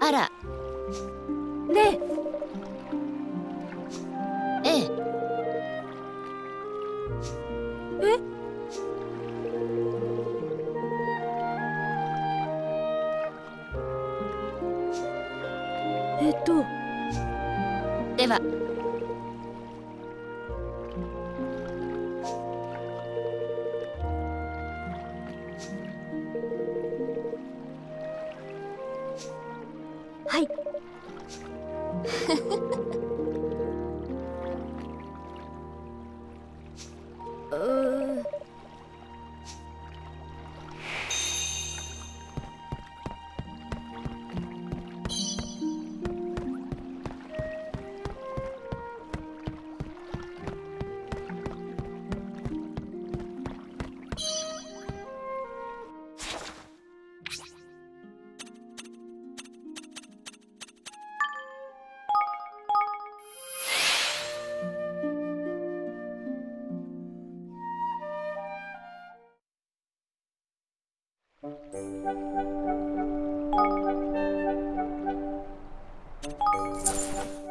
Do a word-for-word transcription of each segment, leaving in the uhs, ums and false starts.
あら、ねえ、ええ、え、えっと、では。はい。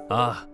ああ、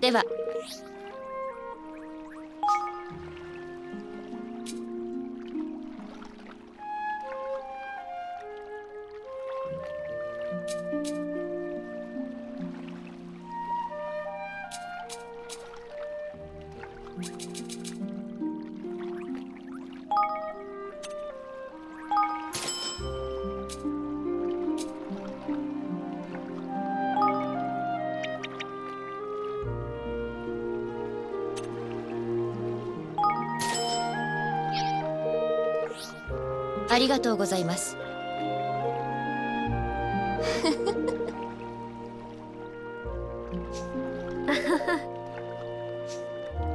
では。ありがとうございます。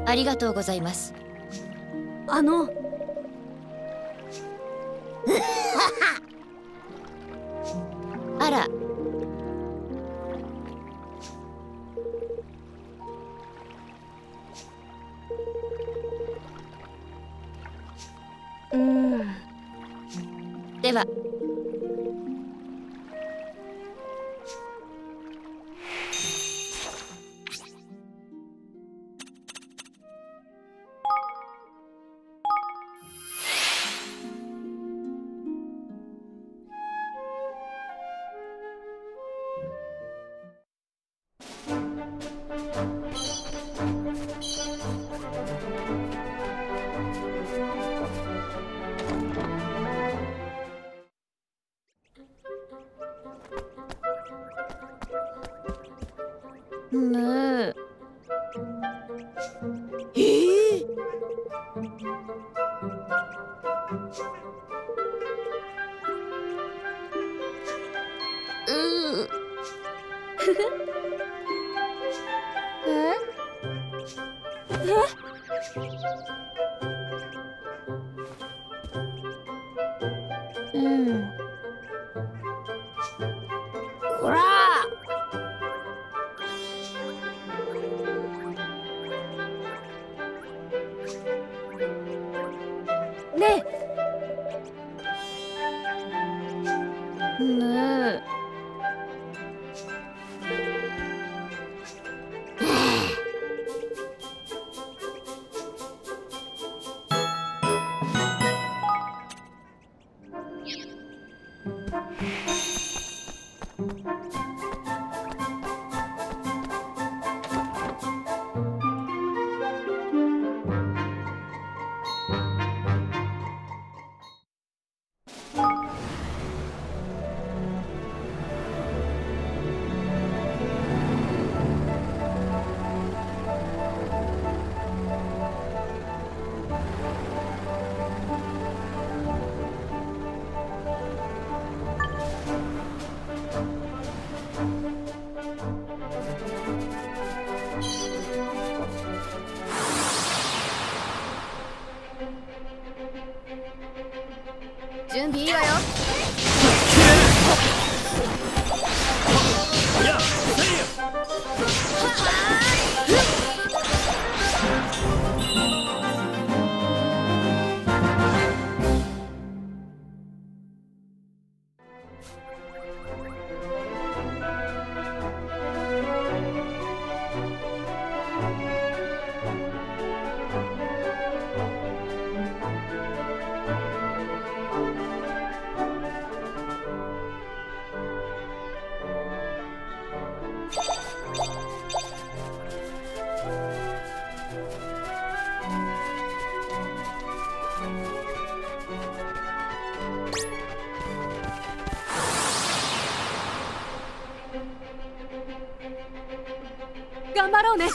ありがとうございます。あの。あら。うん。では。ねえ。ええー。うん。え？え？うん。こら。ねえ。ねえ。準備いいわよ。頑張ろうね。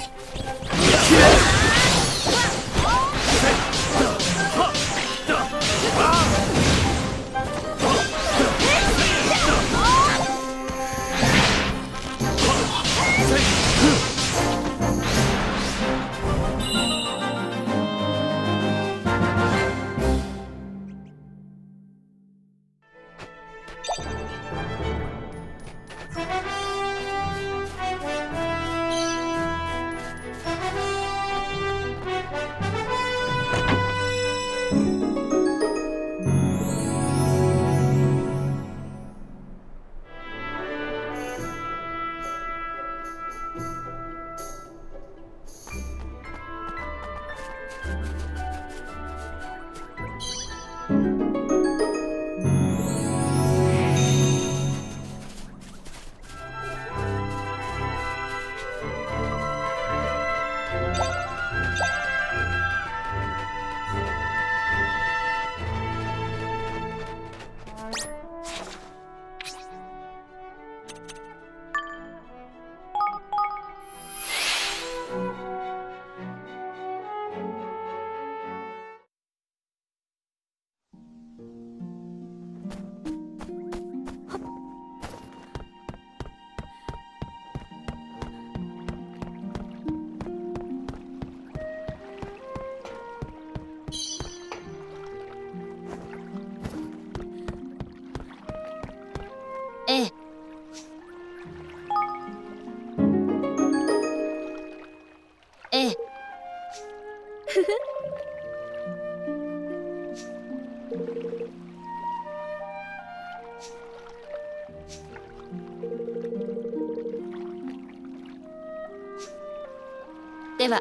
では。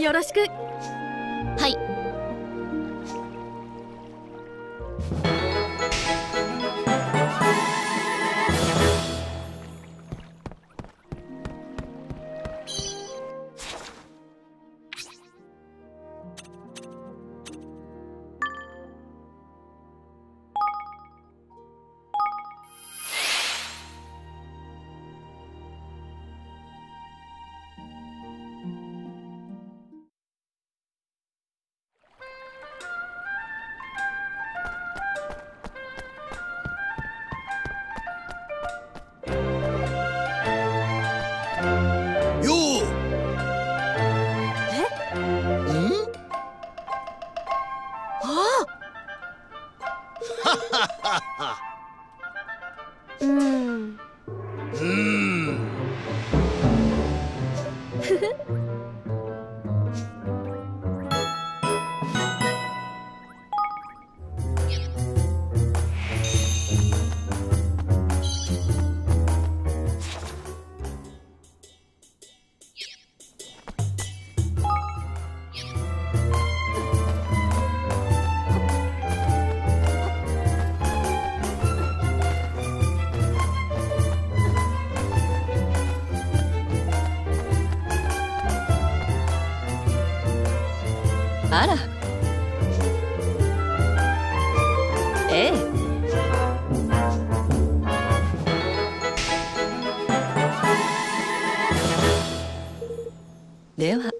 よろしく。はい。あら、ええ、では。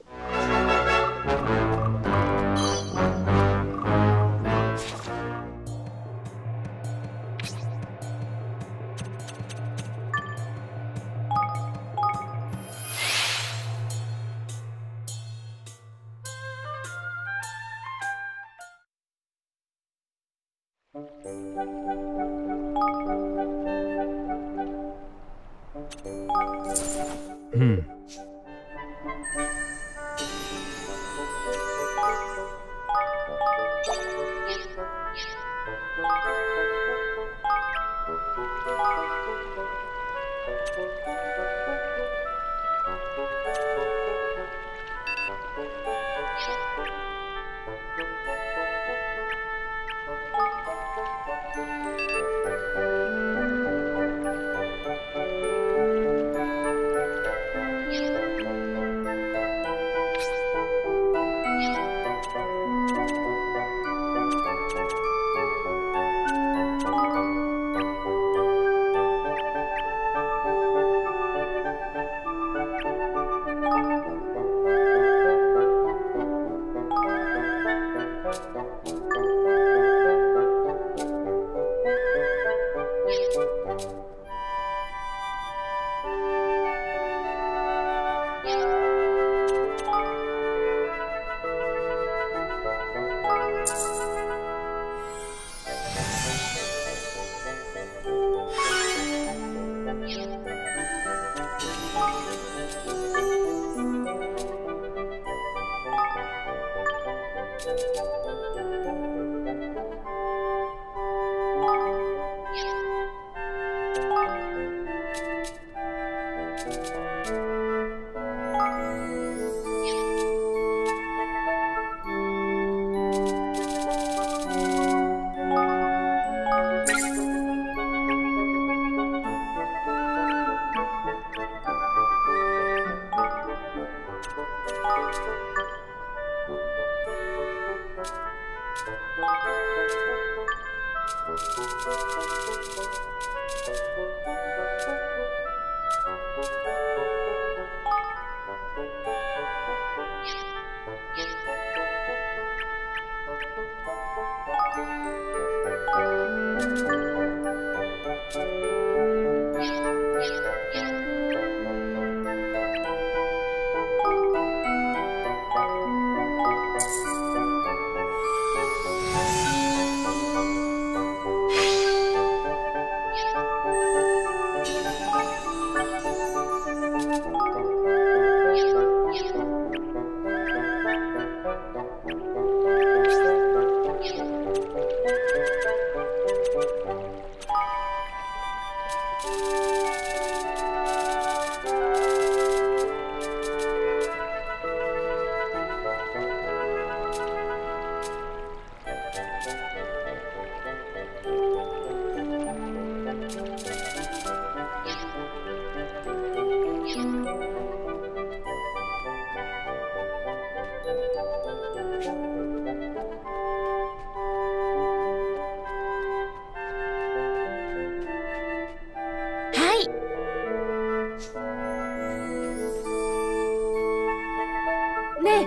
ね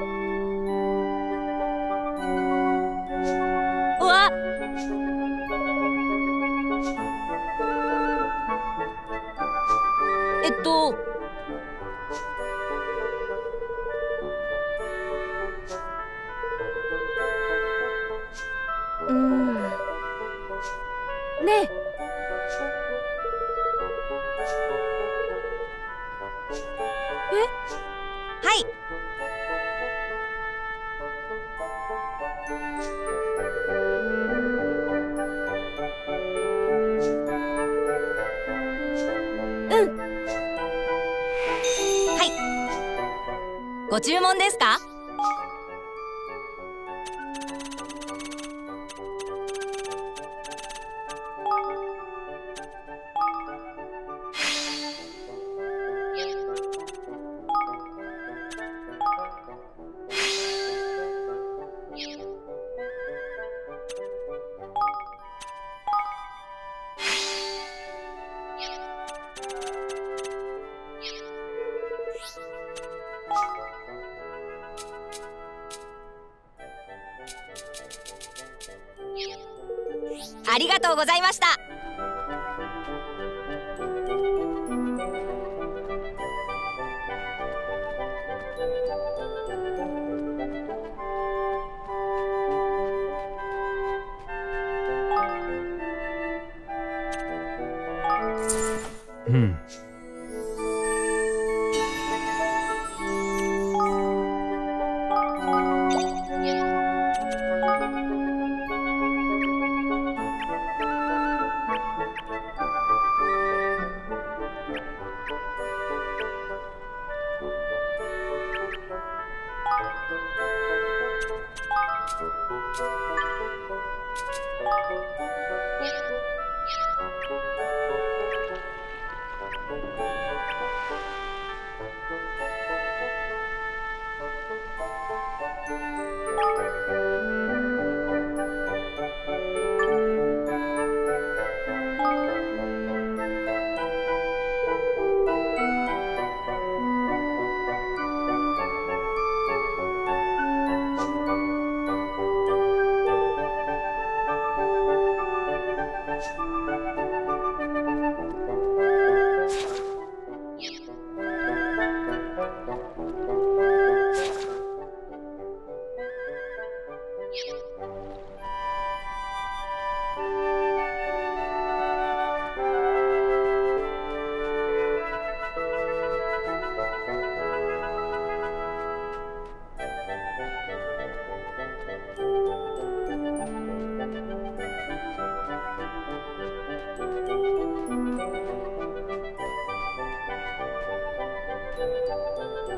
え。はい、うん、はい、ご注文ですか？ありがとうございました。うん。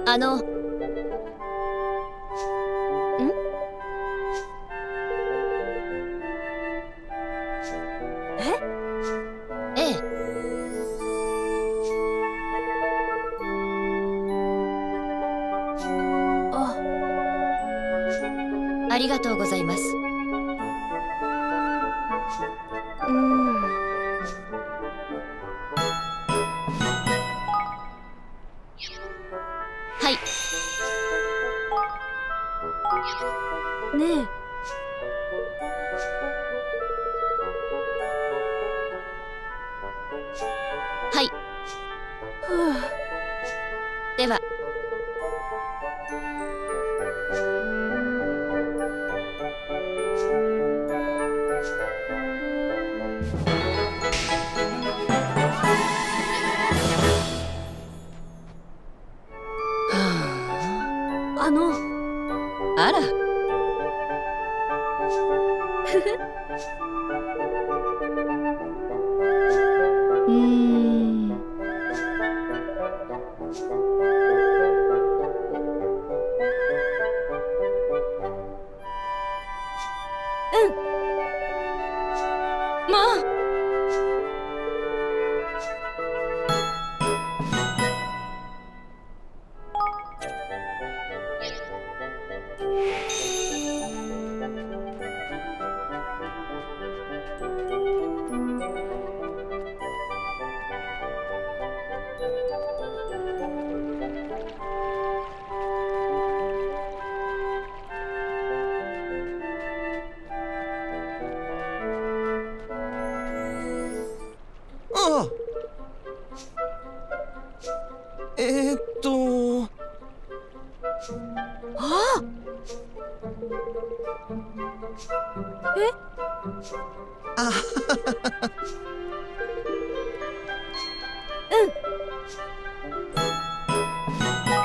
あの、ん？え？ええ。あ、ありがとうございます。うん。ねえ。はい。はあ、では。はあ、あの、あら。うーん。うん。まあ。えっとああえあうん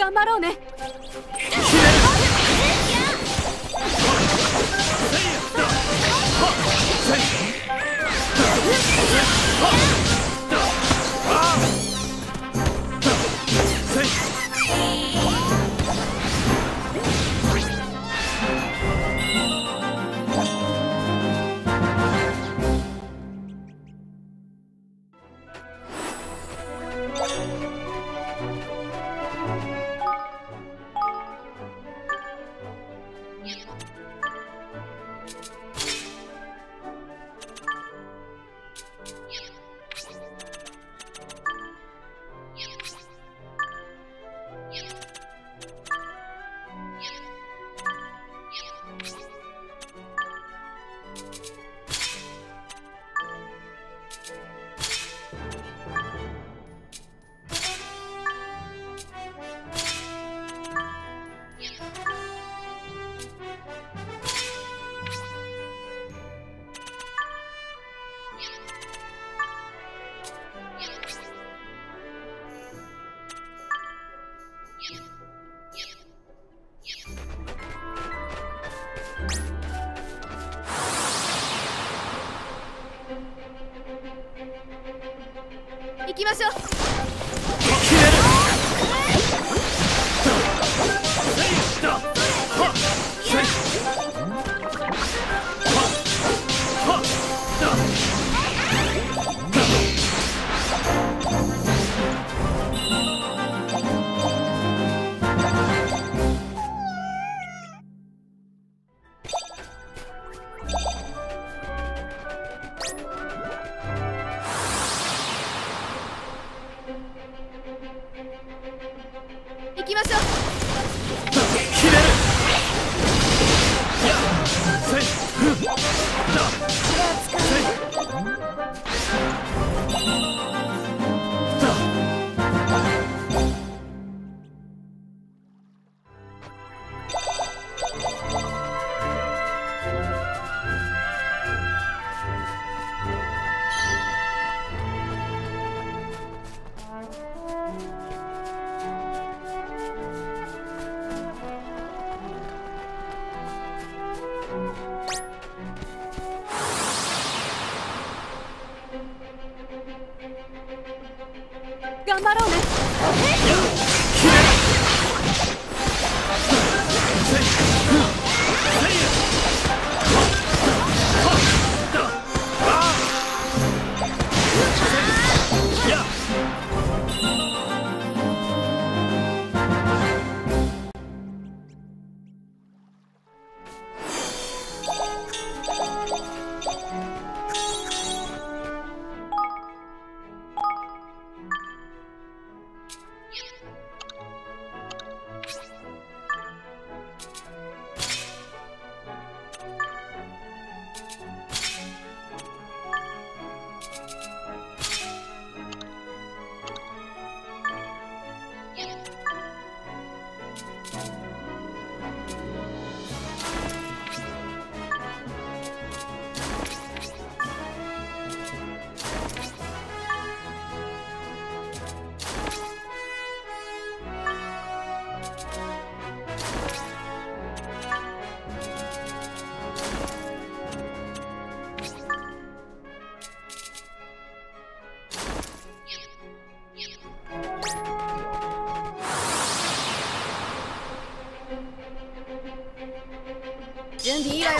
頑張ろうね。行きましょう。頑張ろうね。準備いいわよ。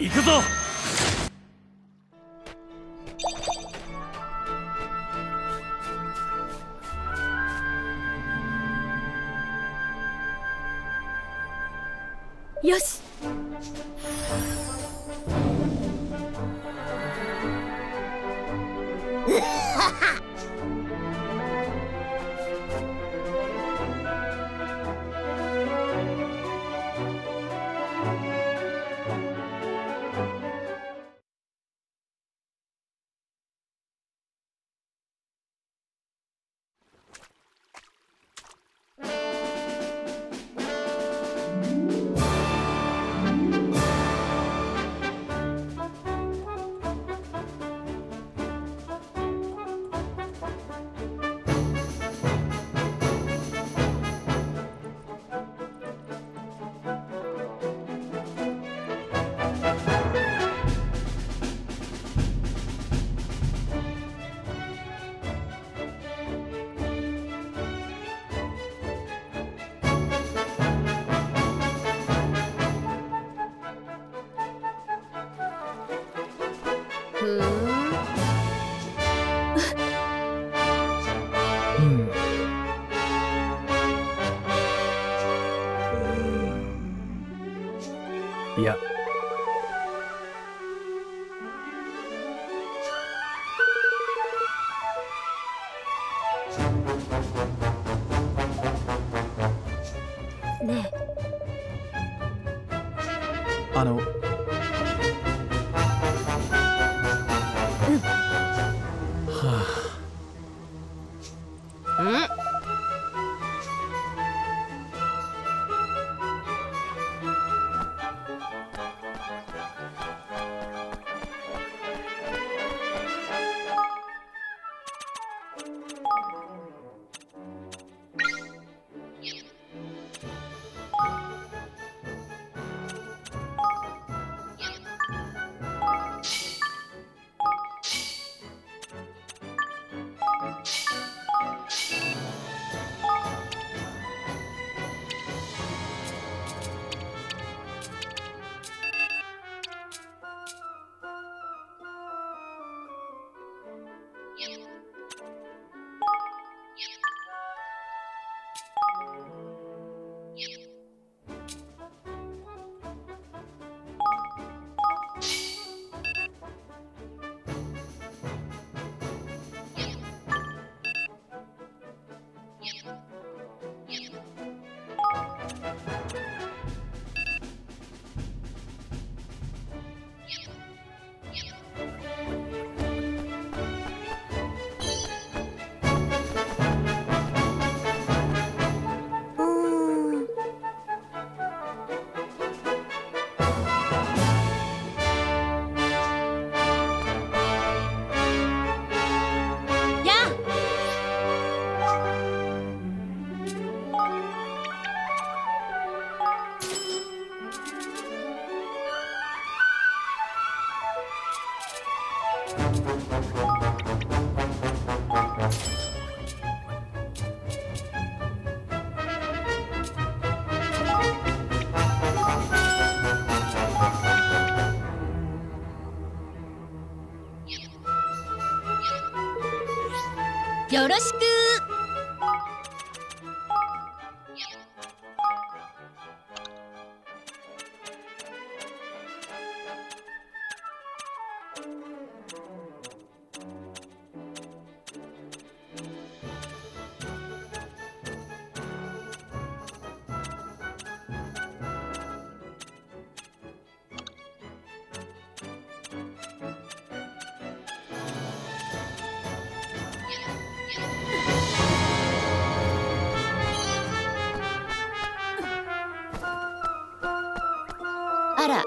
行くぞ。よし。いや。ねえ。あの。よろしく。あら。ん？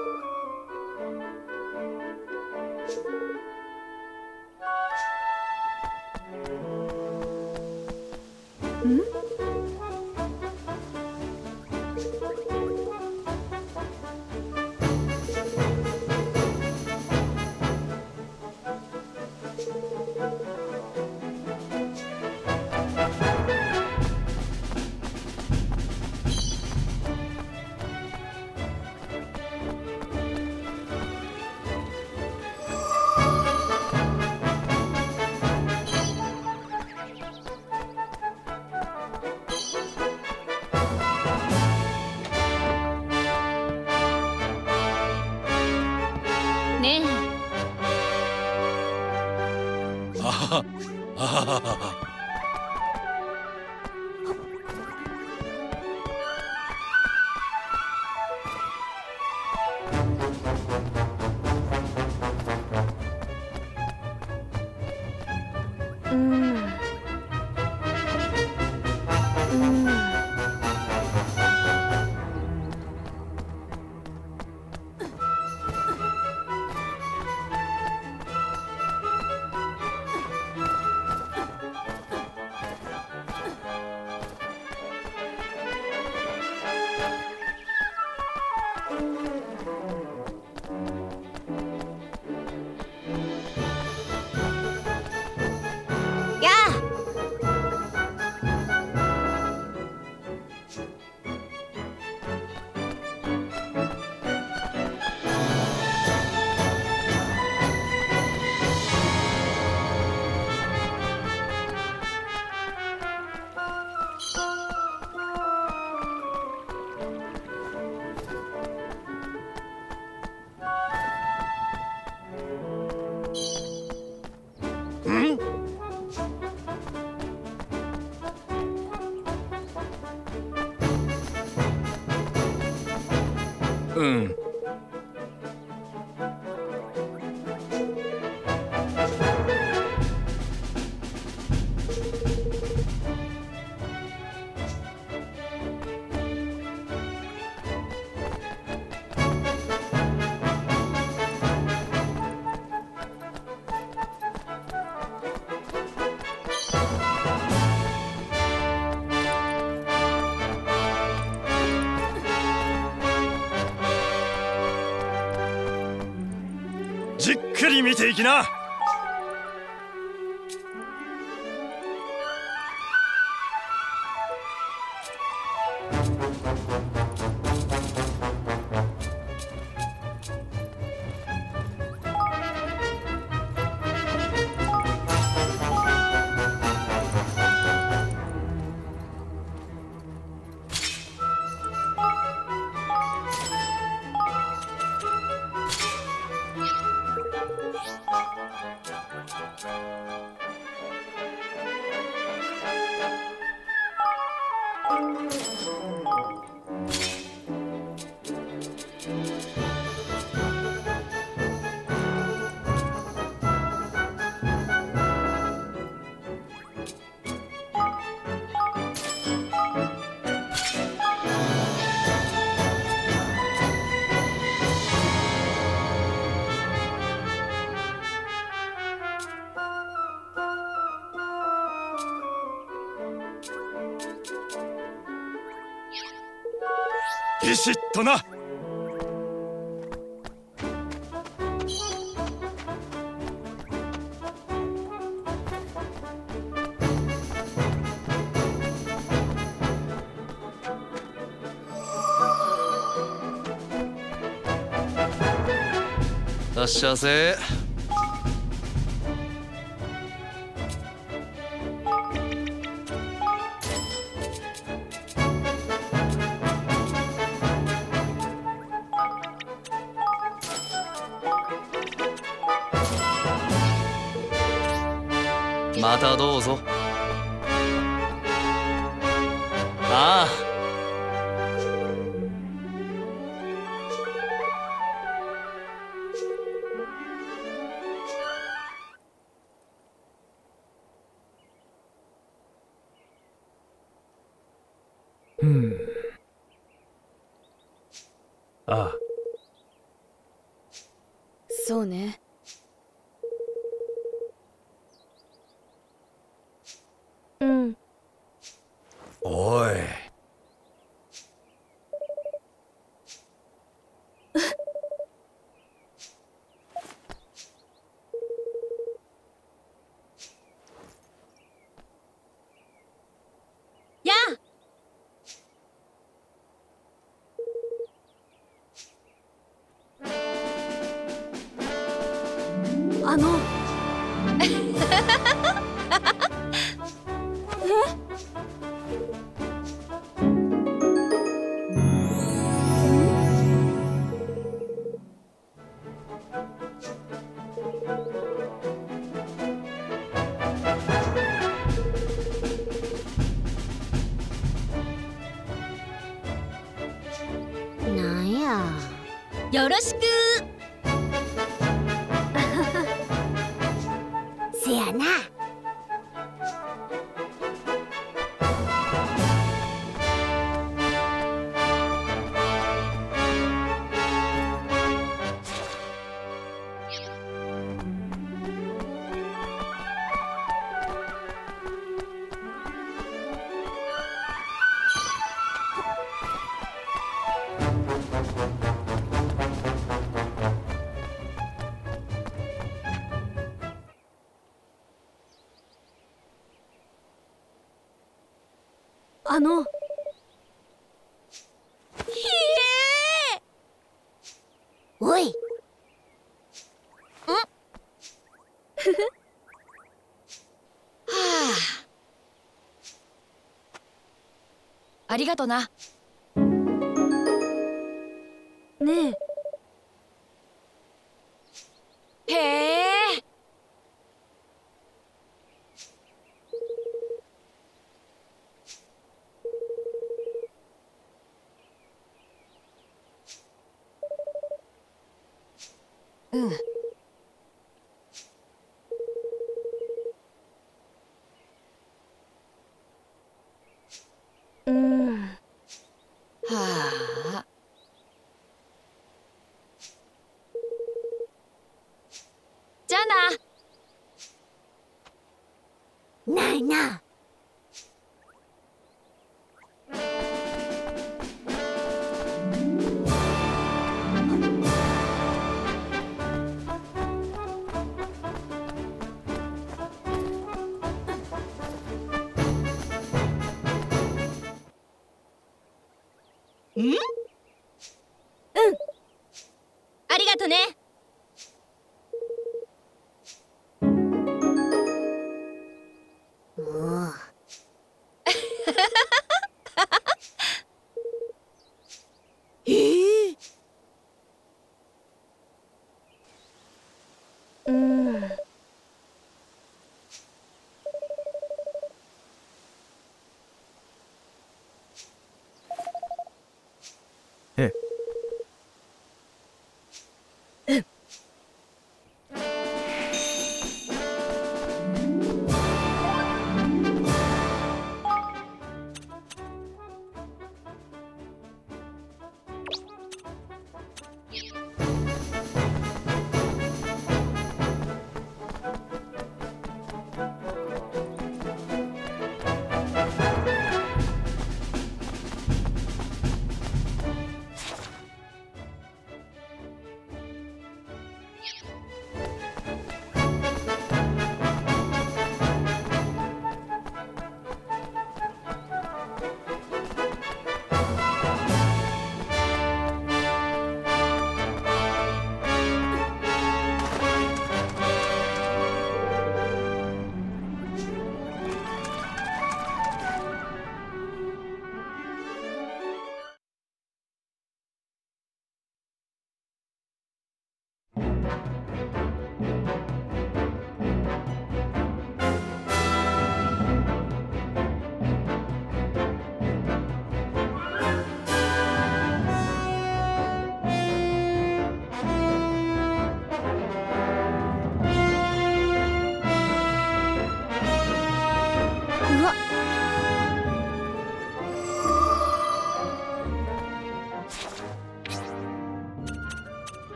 うん。じっくり見ていきな。ビシッとな。いらっしゃいませ。またどうぞ。ああ、うん、ああ、そうね。おい。やあ。あの。よろしく。せやな。あの、ひえー、おい、んふふはあ、ありがとな。ねえ、へえ、うん。ん？うん、ありがとね。おえー、うん、ええ。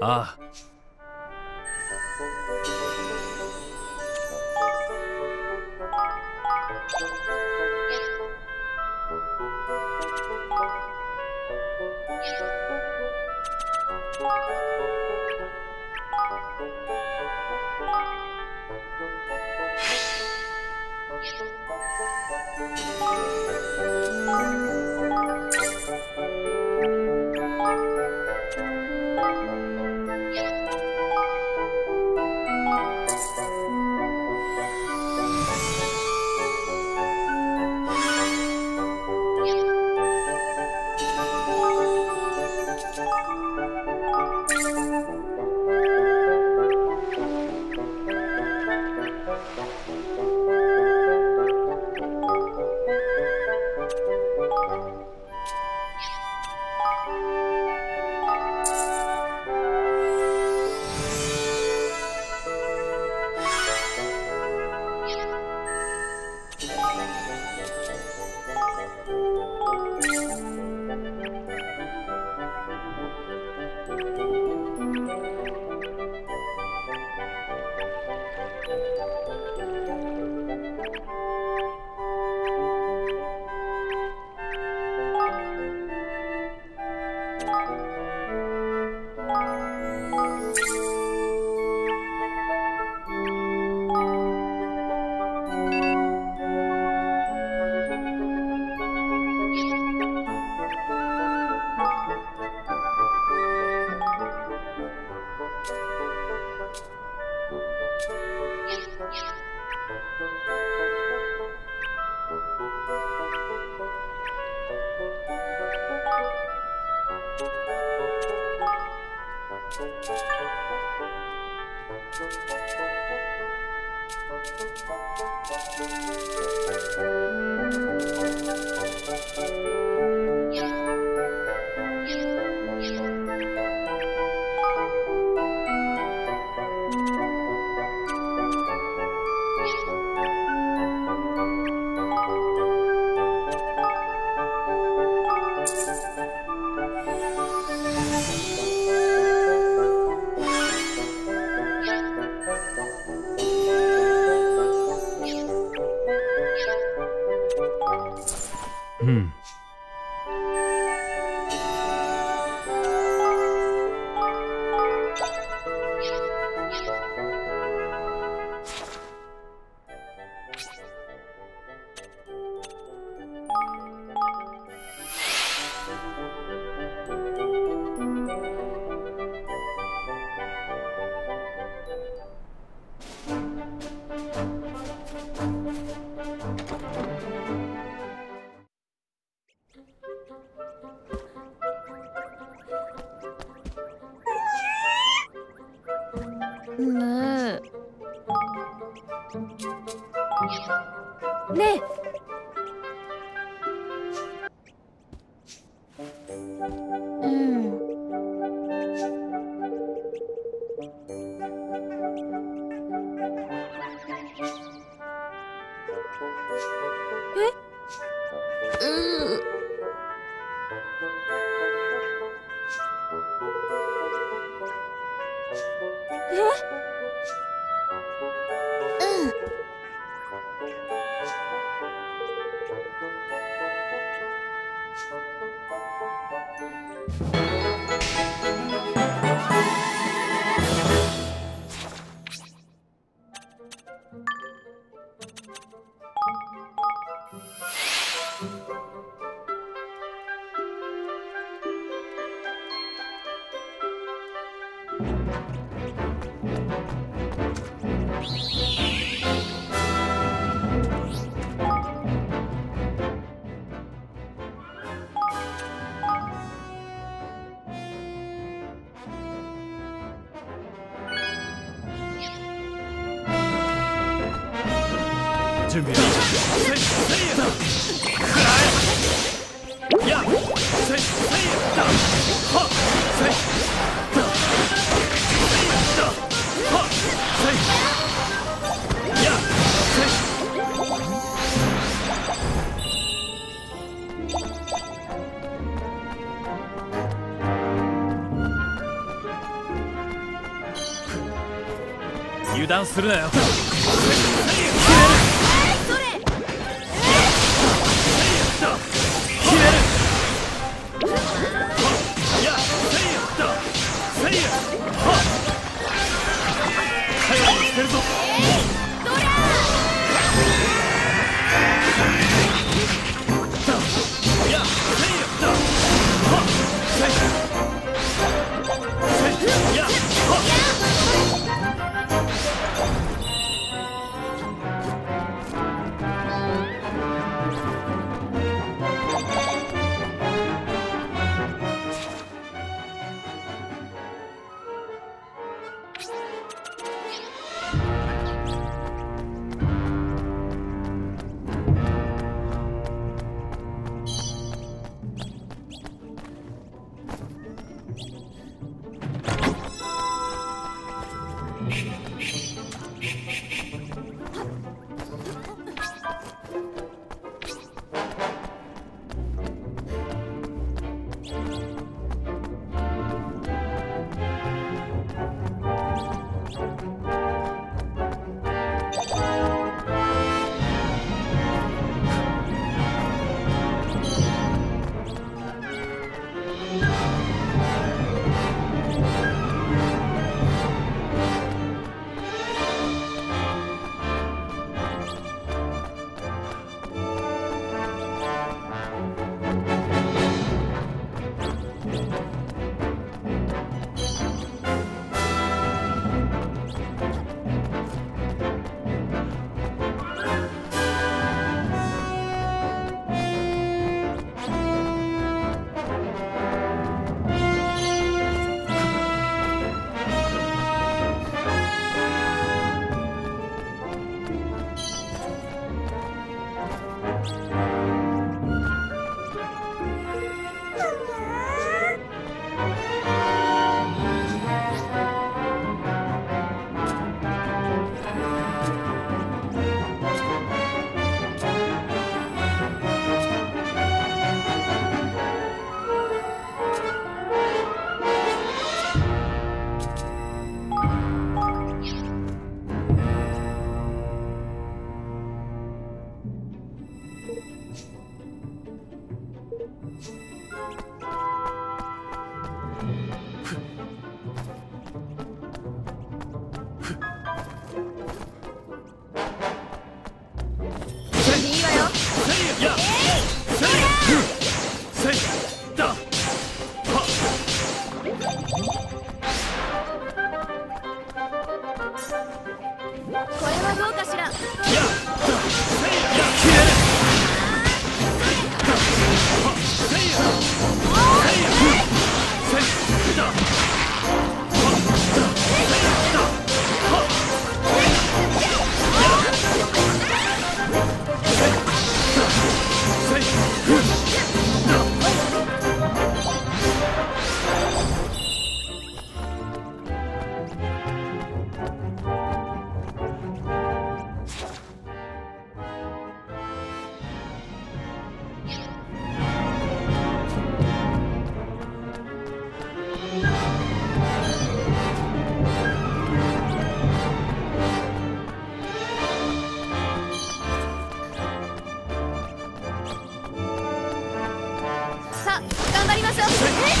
ああ。Hmm.するなよ。 やっするなよ。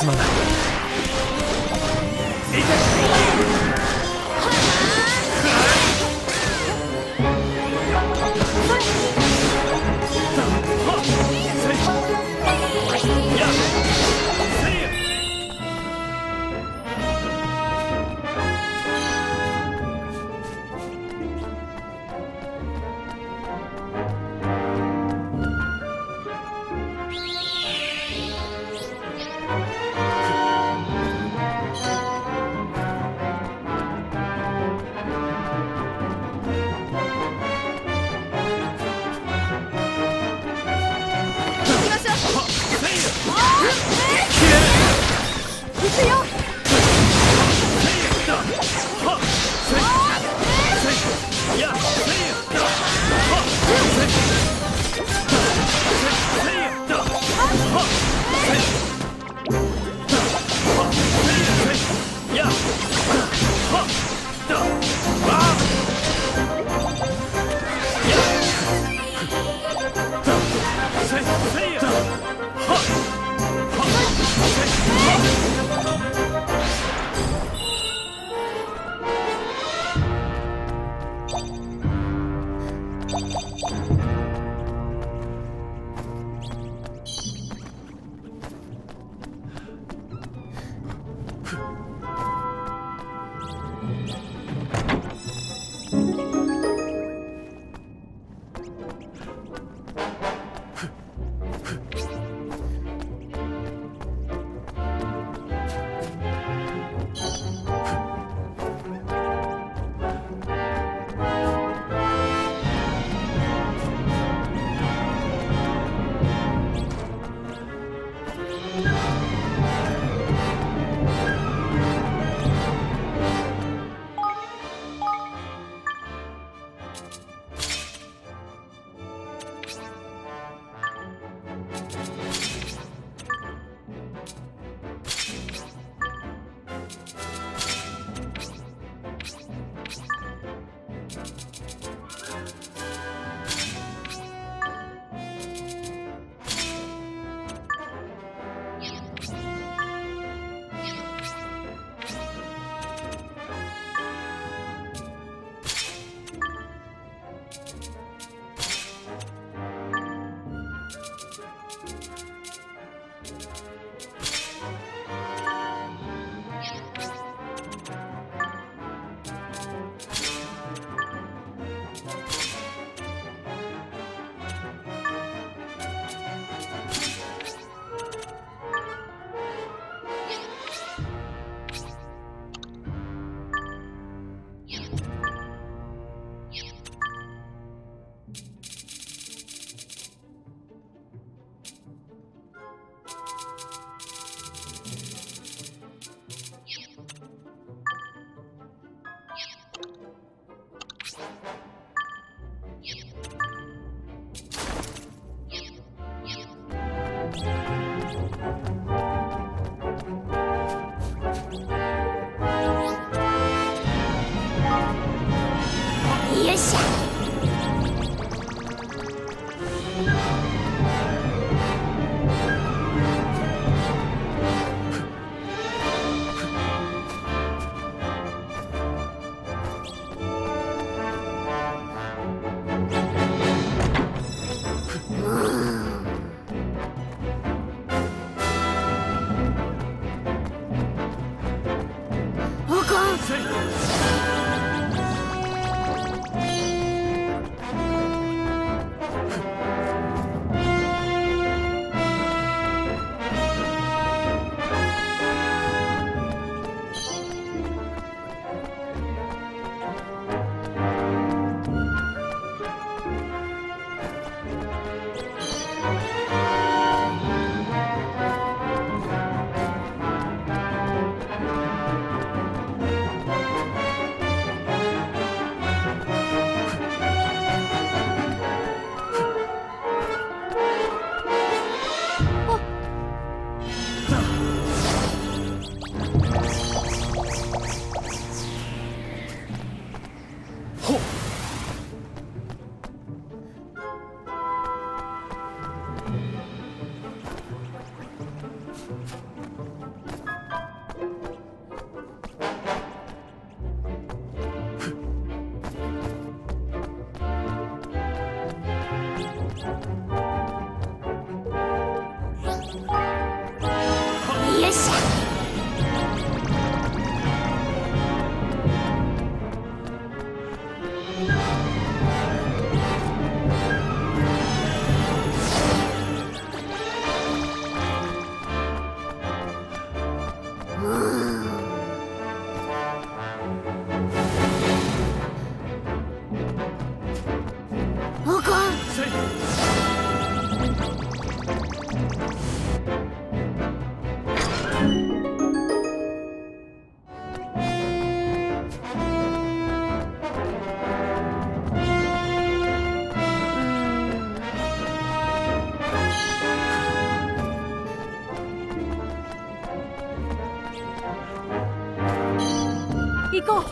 すまない。に行こう。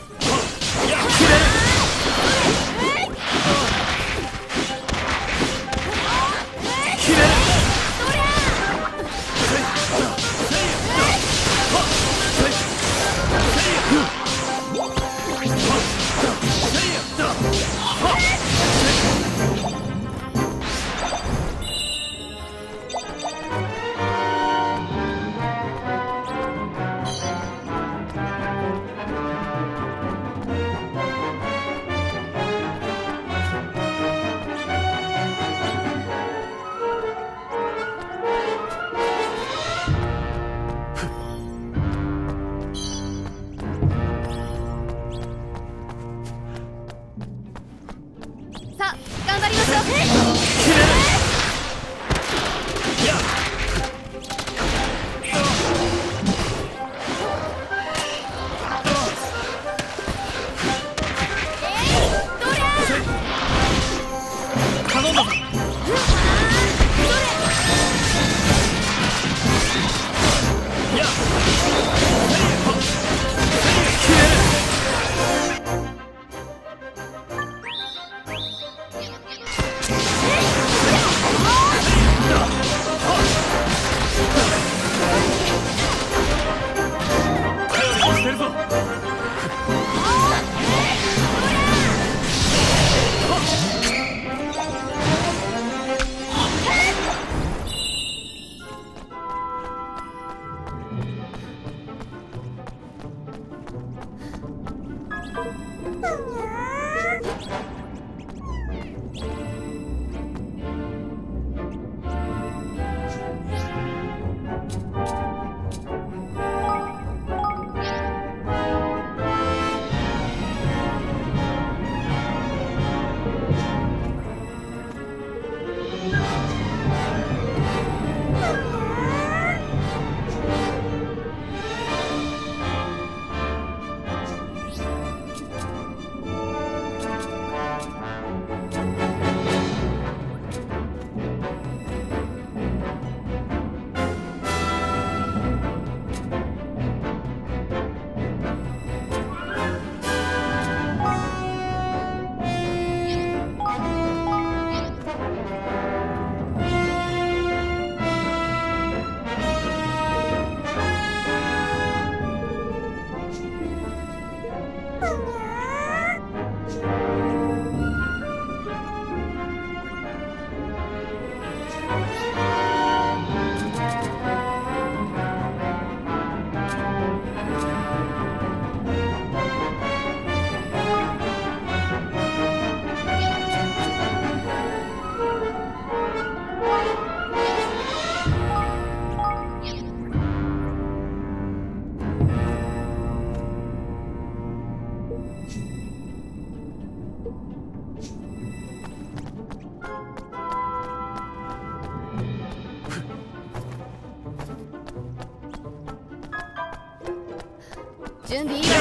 準備いいわよ。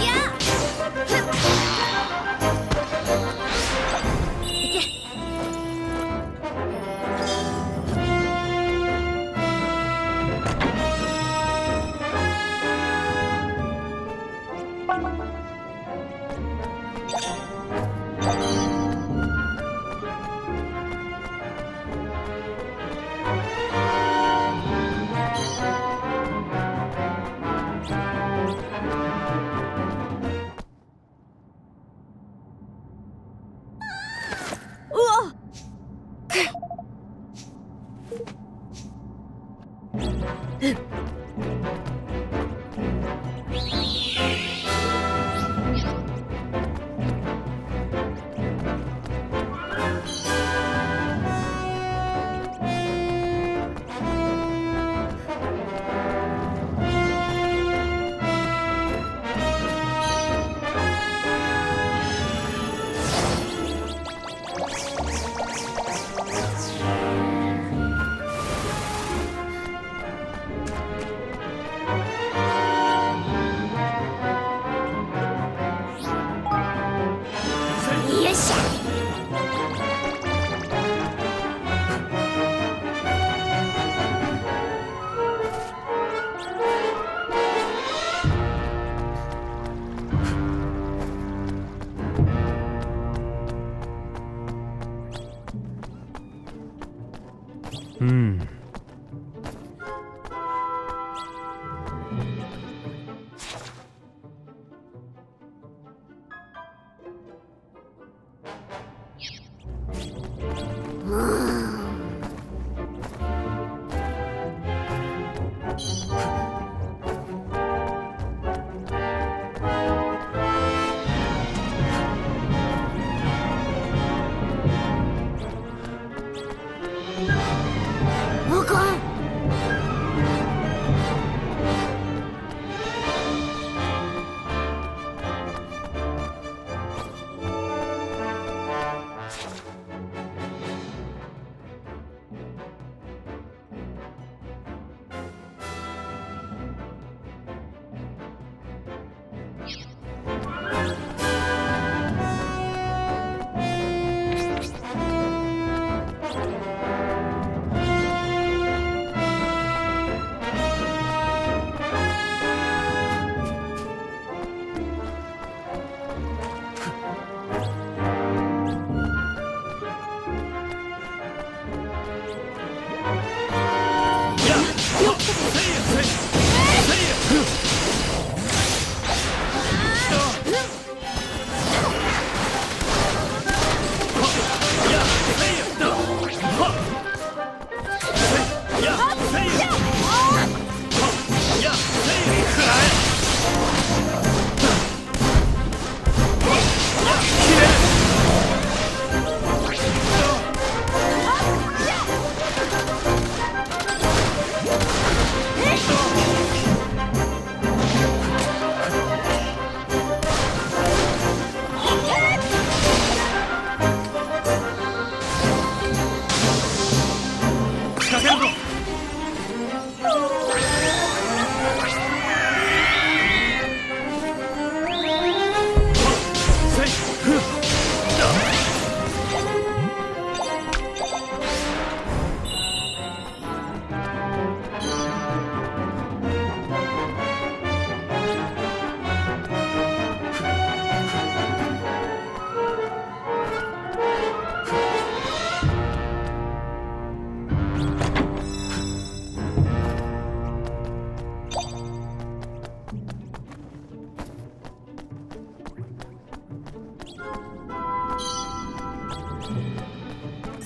Yeah!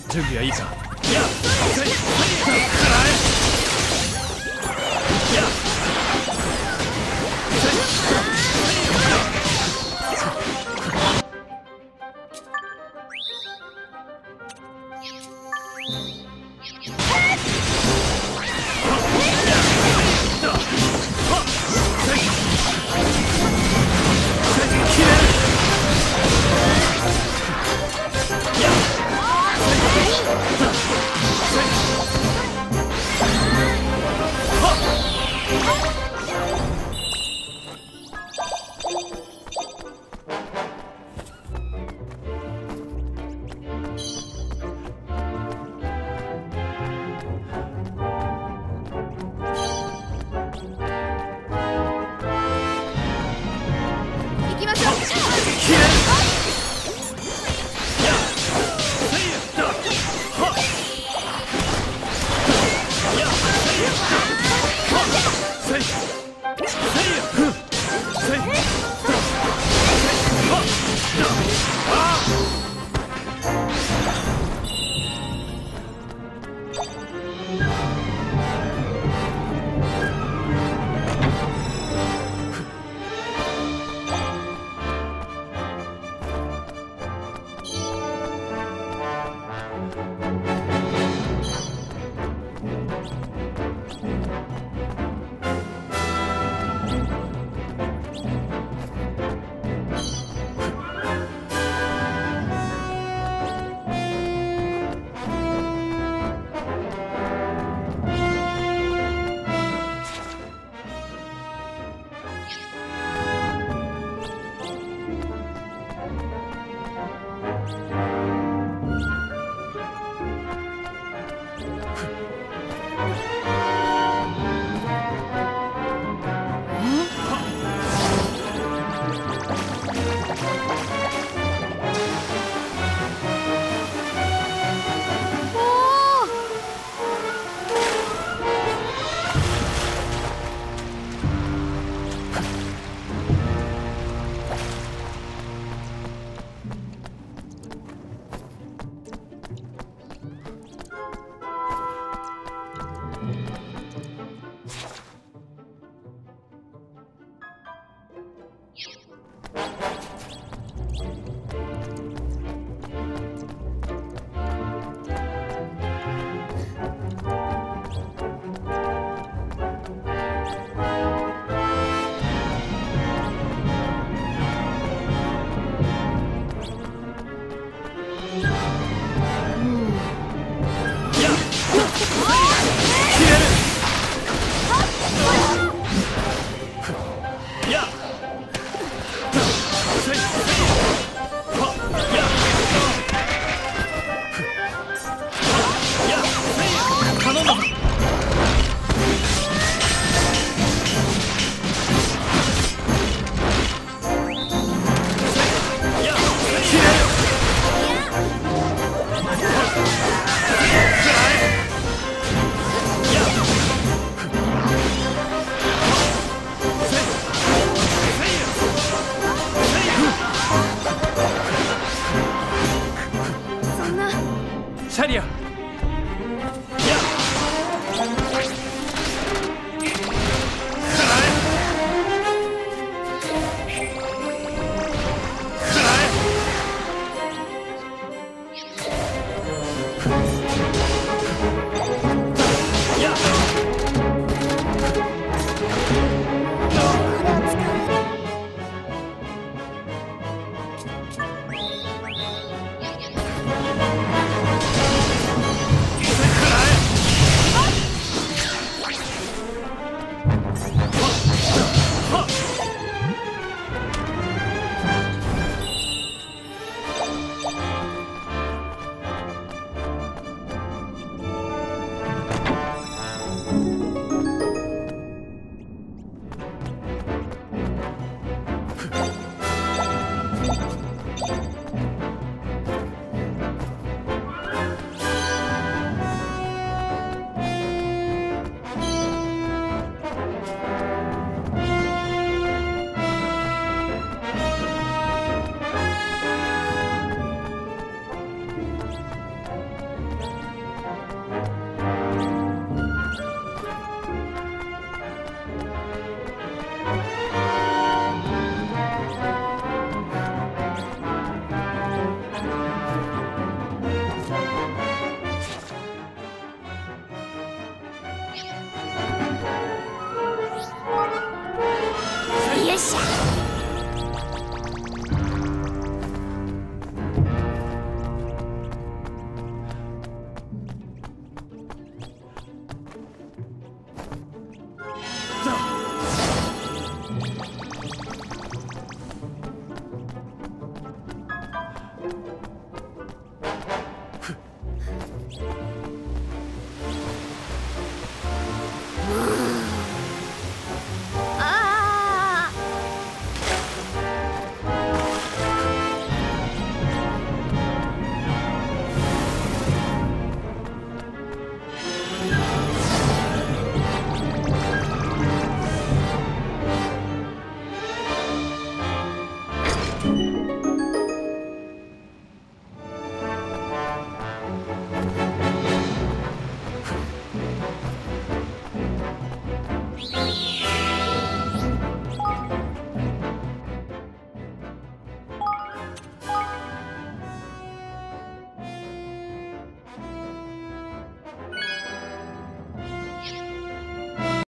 準備はいいか。よっしゃ。